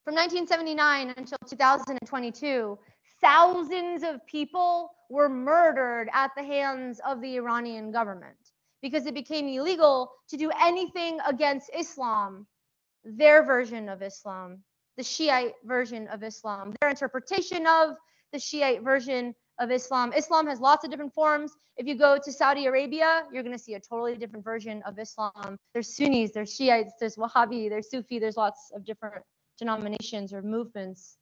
From nineteen seventy-nine until two thousand twenty-two, thousands of people were murdered at the hands of the Iranian government because it became illegal to do anything against Islam, their version of Islam, the Shiite version of Islam, their interpretation of the Shiite version of Islam. Islam has lots of different forms. If you go to Saudi Arabia, you're going to see a totally different version of Islam. There's Sunnis, there's Shiites, there's Wahhabi, there's Sufi, there's lots of different denominations or movements.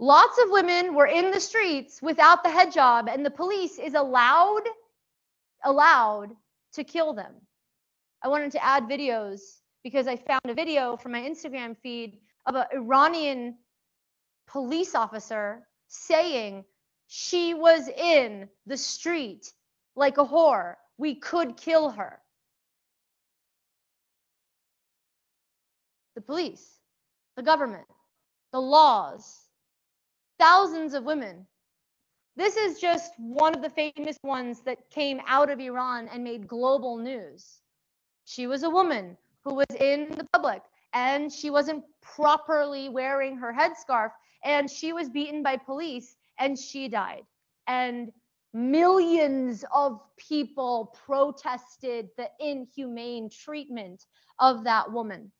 Lots of women were in the streets without the hijab, and the police is allowed, allowed to kill them. I wanted to add videos because I found a video from my Instagram feed of an Iranian police officer saying she was in the street like a whore. We could kill her. The police, the government, the laws, thousands of women. This is just one of the famous ones that came out of Iran and made global news. She was a woman who was in the public, and she wasn't properly wearing her headscarf, and she was beaten by police and she died. And millions of people protested the inhumane treatment of that woman.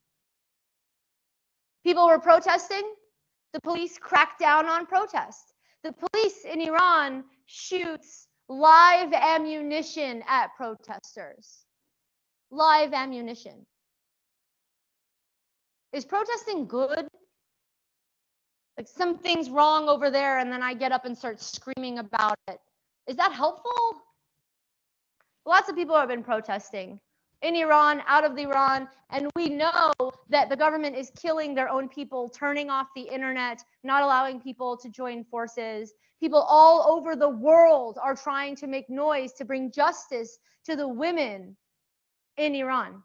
People were protesting. The police cracked down on protest. The police in Iran shoots live ammunition at protesters. Live ammunition. Is protesting good? Like, something's wrong over there, and then I get up and start screaming about it. Is that helpful? Lots of people have been protesting in Iran, out of Iran, and we know that the government is killing their own people, turning off the internet, not allowing people to join forces. People all over the world are trying to make noise to bring justice to the women in Iran.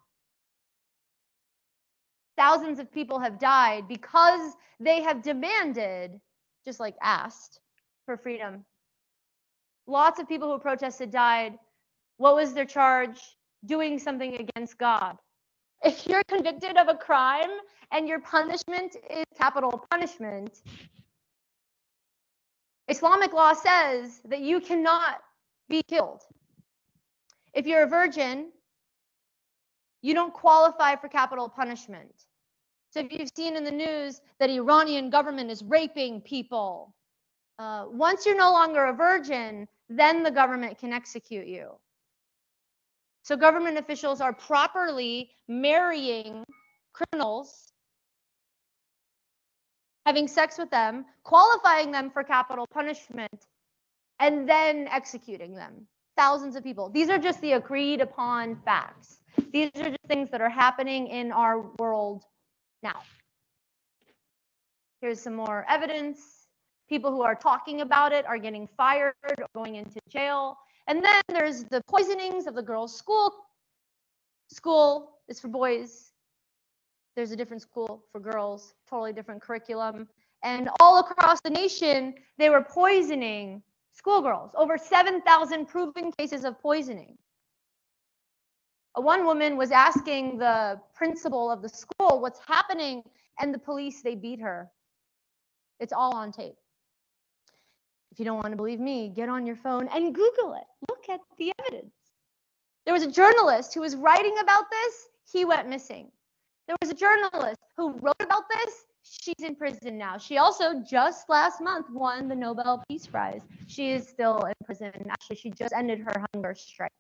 Thousands of people have died because they have demanded, just like asked, for freedom. Lots of people who protested died. What was their charge? Doing something against God. If you're convicted of a crime and your punishment is capital punishment, Islamic law says that you cannot be killed. If you're a virgin, you don't qualify for capital punishment. So if you've seen in the news that Iranian government is raping people, uh, once you're no longer a virgin, then the government can execute you. So government officials are properly marrying criminals, having sex with them, qualifying them for capital punishment, and then executing them. Thousands of people. These are just the agreed upon facts. These are just things that are happening in our world now. Here's some more evidence. People who are talking about it are getting fired or going into jail. And then there's the poisonings of the girls' school. School is for boys. There's a different school for girls, totally different curriculum. And all across the nation, they were poisoning schoolgirls. Over seven thousand proven cases of poisoning. One woman was asking the principal of the school what's happening, and the police, they beat her. It's all on tape. If you don't want to believe me, get on your phone and Google it. Look at the evidence. There was a journalist who was writing about this. He went missing. There was a journalist who wrote about this. She's in prison now. She also just last month won the Nobel Peace Prize. She is still in prison. Actually, she just ended her hunger strike.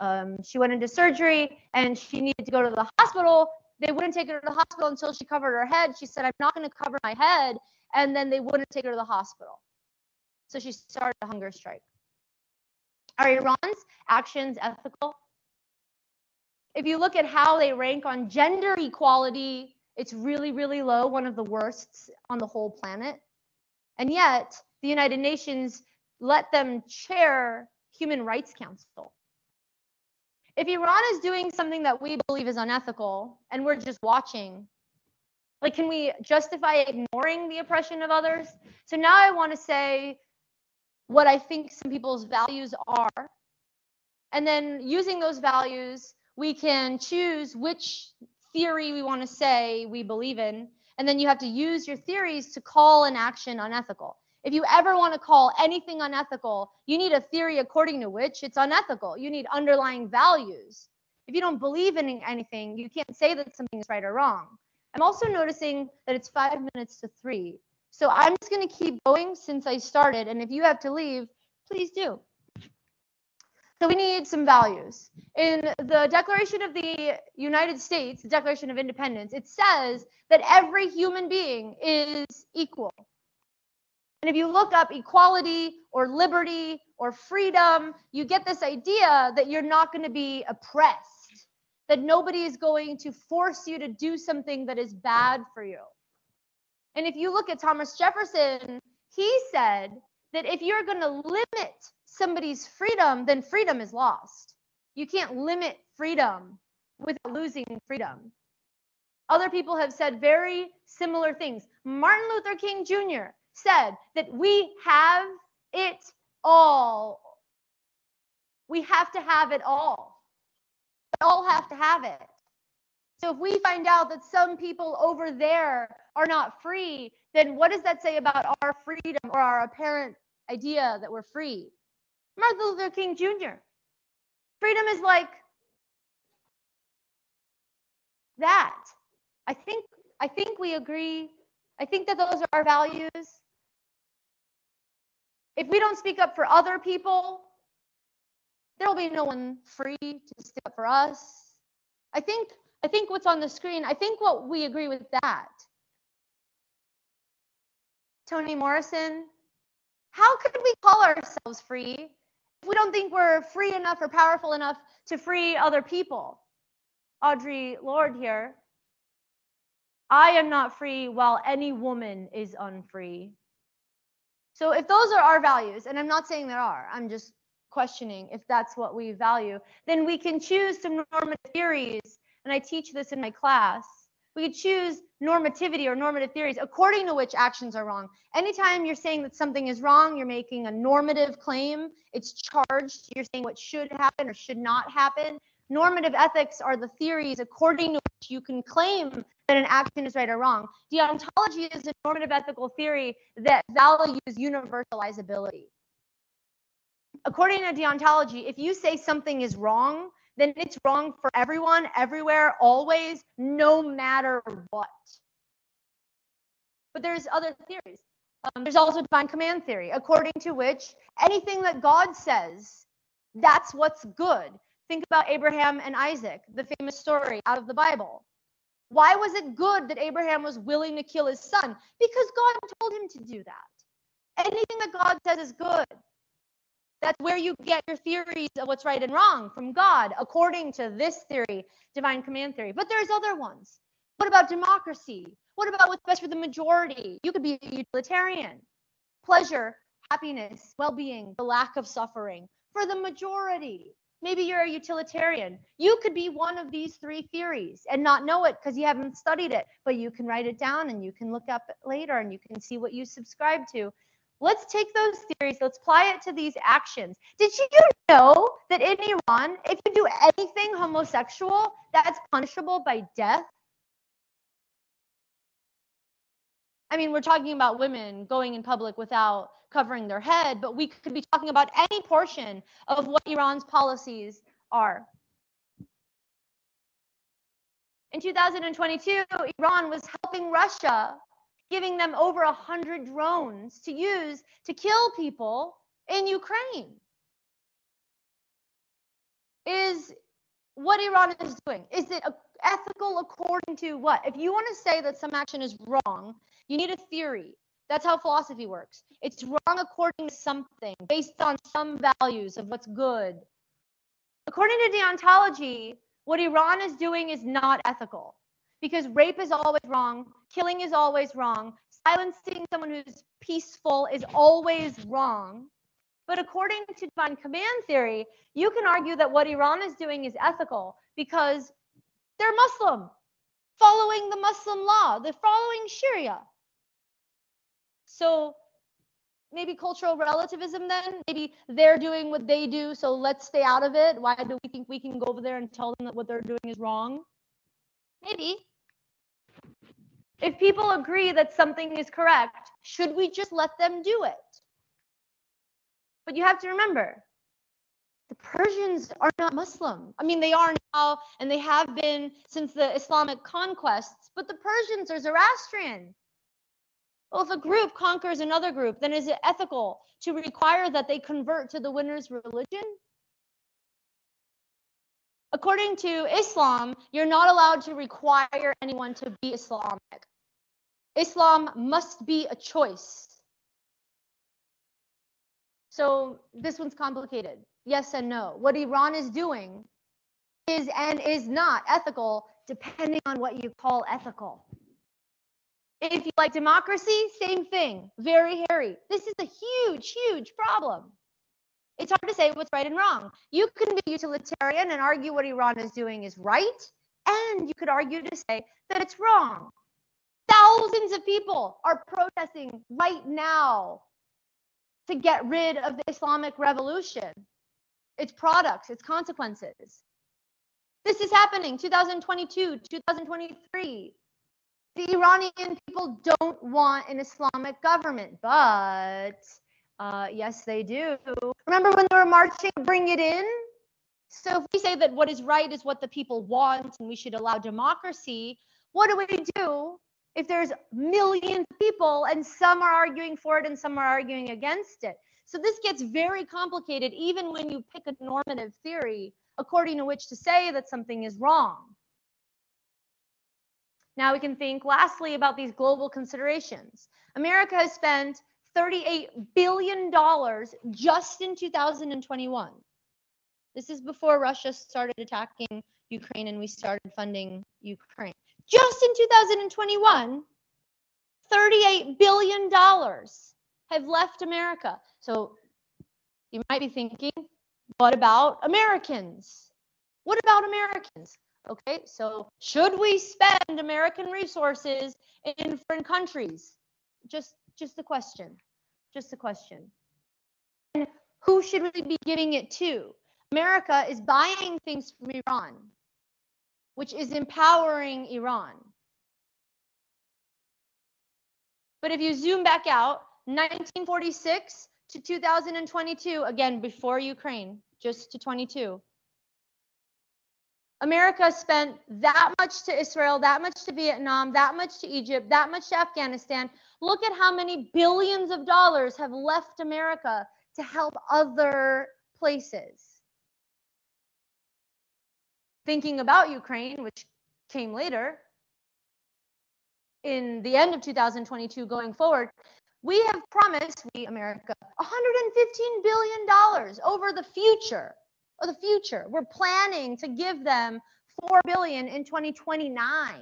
Um, she went into surgery and she needed to go to the hospital. They wouldn't take her to the hospital until she covered her head. She said, I'm not going to cover my head. And then they wouldn't take her to the hospital. So she started a hunger strike. Are Iran's actions ethical? If you look at how they rank on gender equality, it's really, really low, one of the worst on the whole planet. And yet, the United Nations let them chair Human Rights Council. If Iran is doing something that we believe is unethical, and we're just watching, like, can we justify ignoring the oppression of others? So now I want to say what I think some people's values are. And then using those values, we can choose which theory we want to say we believe in. And then you have to use your theories to call an action unethical. If you ever want to call anything unethical, you need a theory according to which it's unethical. You need underlying values. If you don't believe in anything, you can't say that something is right or wrong. I'm also noticing that it's five minutes to three. So I'm just going to keep going since I started, and if you have to leave, please do. So we need some values. In the Declaration of the United States, the Declaration of Independence, it says that every human being is equal. And if you look up equality or liberty or freedom, you get this idea that you're not going to be oppressed, that nobody is going to force you to do something that is bad for you. And if you look at Thomas Jefferson, he said that if you're going to limit somebody's freedom, then freedom is lost. You can't limit freedom without losing freedom. Other people have said very similar things. Martin Luther King Junior said that we have it all. We have to have it all. We all have to have it. So if we find out that some people over there are not free, then what does that say about our freedom or our apparent idea that we're free? Martin Luther King Junior Freedom is like that. I think I think we agree. I think that those are our values. If we don't speak up for other people, there will be no one free to speak up for us. I think I think what's on the screen, I think what we agree with that. Toni Morrison, how could we call ourselves free if we don't think we're free enough or powerful enough to free other people? Audre Lorde here. I am not free while any woman is unfree. So if those are our values, and I'm not saying there are, I'm just questioning if that's what we value, then we can choose some normative theories, and I teach this in my class. We could choose normativity or normative theories according to which actions are wrong. Anytime you're saying that something is wrong, you're making a normative claim. It's charged. You're saying what should happen or should not happen. Normative ethics are the theories according to which you can claim that an action is right or wrong. Deontology is a normative ethical theory that values universalizability. According to deontology, if you say something is wrong, then it's wrong for everyone, everywhere, always, no matter what. But there's other theories. Um, there's also divine command theory, according to which anything that God says, that's what's good. Think about Abraham and Isaac, the famous story out of the Bible. Why was it good that Abraham was willing to kill his son? Because God told him to do that. Anything that God says is good. That's where you get your theories of what's right and wrong from God, according to this theory, divine command theory. But there's other ones. What about democracy? What about what's best for the majority? You could be a utilitarian. Pleasure, happiness, well-being, the lack of suffering for the majority. Maybe you're a utilitarian. You could be one of these three theories and not know it because you haven't studied it, but you can write it down and you can look up it later and you can see what you subscribe to. Let's take those theories, let's apply it to these actions. Did you know that in Iran, if you do anything homosexual, that's punishable by death? I mean, we're talking about women going in public without covering their head, but we could be talking about any portion of what Iran's policies are. In two thousand twenty-two, Iran was helping Russia, giving them over one hundred drones to use to kill people in Ukraine. Is what Iran is doing, is it ethical according to what? If you want to say that some action is wrong, you need a theory. That's how philosophy works. It's wrong according to something, based on some values of what's good. According to deontology, what Iran is doing is not ethical. Because rape is always wrong, killing is always wrong, silencing someone who's peaceful is always wrong. But according to divine command theory, you can argue that what Iran is doing is ethical because they're Muslim, following the Muslim law, they're following Sharia. So maybe cultural relativism then, maybe they're doing what they do, so let's stay out of it. Why do we think we can go over there and tell them that what they're doing is wrong? Maybe. If people agree that something is correct, should we just let them do it? But you have to remember, the Persians are not Muslim. I mean, they are now, and they have been since the Islamic conquests, but the Persians are Zoroastrian. Well, if a group conquers another group, then is it ethical to require that they convert to the winner's religion? According to Islam, you're not allowed to require anyone to be Islamic. Islam must be a choice. So this one's complicated. Yes and no. What Iran is doing is and is not ethical, depending on what you call ethical. If you like democracy, same thing. Very hairy. This is a huge, huge problem. It's hard to say what's right and wrong. You can be utilitarian and argue what Iran is doing is right, and you could argue to say that it's wrong. Thousands of people are protesting right now to get rid of the Islamic Revolution, its products, its consequences. This is happening two thousand twenty-two, two thousand twenty-three. The Iranian people don't want an Islamic government, but uh, yes, they do. Remember when they were marching, bring it in? So if we say that what is right is what the people want and we should allow democracy, what do we do if there's millions of people and some are arguing for it and some are arguing against it? So this gets very complicated even when you pick a normative theory according to which to say that something is wrong. Now we can think lastly about these global considerations. America has spent thirty-eight billion dollars just in two thousand twenty-one. This is before Russia started attacking Ukraine and we started funding Ukraine. Just in two thousand twenty-one, thirty-eight billion dollars have left America. So you might be thinking, what about Americans? What about Americans? Okay, so should we spend American resources in foreign countries? Just, just a question, just a question. And who should we be giving it to? America is buying things from Iran, which is empowering Iran. But if you zoom back out, nineteen forty-six to two thousand twenty-two, again, before Ukraine, just to twenty-two. America spent that much to Israel, that much to Vietnam, that much to Egypt, that much to Afghanistan. Look at how many billions of dollars have left America to help other places. Thinking about Ukraine, which came later, in the end of two thousand twenty-two going forward, we have promised, we America, one hundred fifteen billion dollars over the future. Or the future. We're planning to give them four billion dollars in twenty twenty-nine.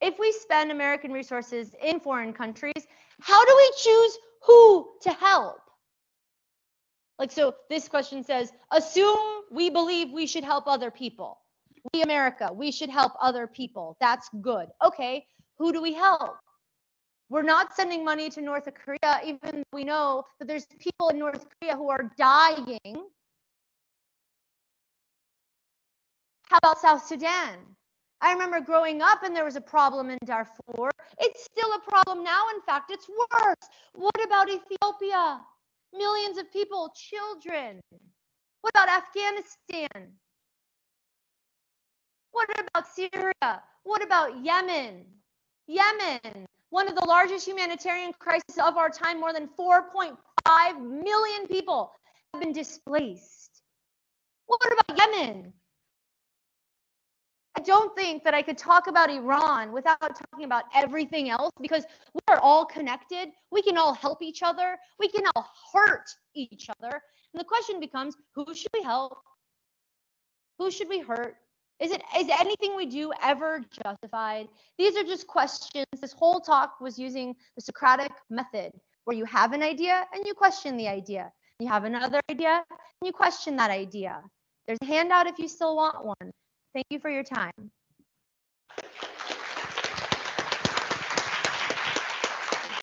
If we spend American resources in foreign countries, how do we choose who to help? Like, so this question says, assume we believe we should help other people. We America, we should help other people. That's good. Okay, who do we help? We're not sending money to North Korea, even though we know that there's people in North Korea who are dying. How about South Sudan? I remember growing up and there was a problem in Darfur. It's still a problem now. In fact, it's worse. What about Ethiopia? Millions of people, children. What about Afghanistan? What about Syria? What about Yemen? Yemen, one of the largest humanitarian crises of our time. More than four point five million people have been displaced. What about Yemen? I don't think that I could talk about Iran without talking about everything else, because we are all connected. We can all help each other. We can all hurt each other. And the question becomes, who should we help? Who should we hurt? Is it is anything we do ever justified? These are just questions. This whole talk was using the Socratic method, where you have an idea and you question the idea. You have another idea and you question that idea. There's a handout if you still want one. Thank you for your time.